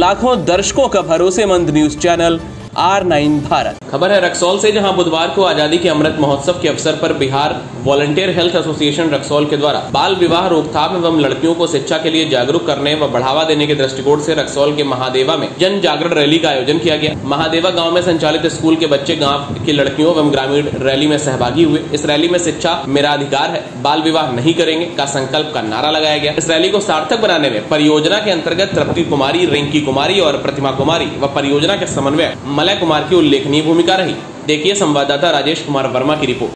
लाखों दर्शकों का भरोसेमंद न्यूज चैनल R9 भारत। खबर है रक्सौल से, जहां बुधवार को आजादी के अमृत महोत्सव के अवसर पर Bihar volunteer health association Raxaul के द्वारा बाल विवाह रोकथाम एवं लड़कियों को शिक्षा के लिए जागरूक करने व बढ़ावा देने के दृष्टिकोण से रक्सौल के महादेवा में जन जागरण रैली का आयोजन किया गया। महादेवा गांव में संचालित स्कूल के बच्चे गांव की लड़कियों एवं ग्रामीण रैली में सहभागी हुए। इस रैली में शिक्षा मेरा अधिकार है, बाल विवाह नहीं करेंगे का संकल्प का नारा लगाया गया। इस रैली को सार्थक बनाने में परियोजना के अंतर्गत तृप्ति कुमारी, रिंकी कुमारी और प्रतिमा कुमारी व परियोजना के समन्वयक आले कुमार की उल्लेखनीय भूमिका रही। देखिए संवाददाता राजेश कुमार वर्मा की रिपोर्ट।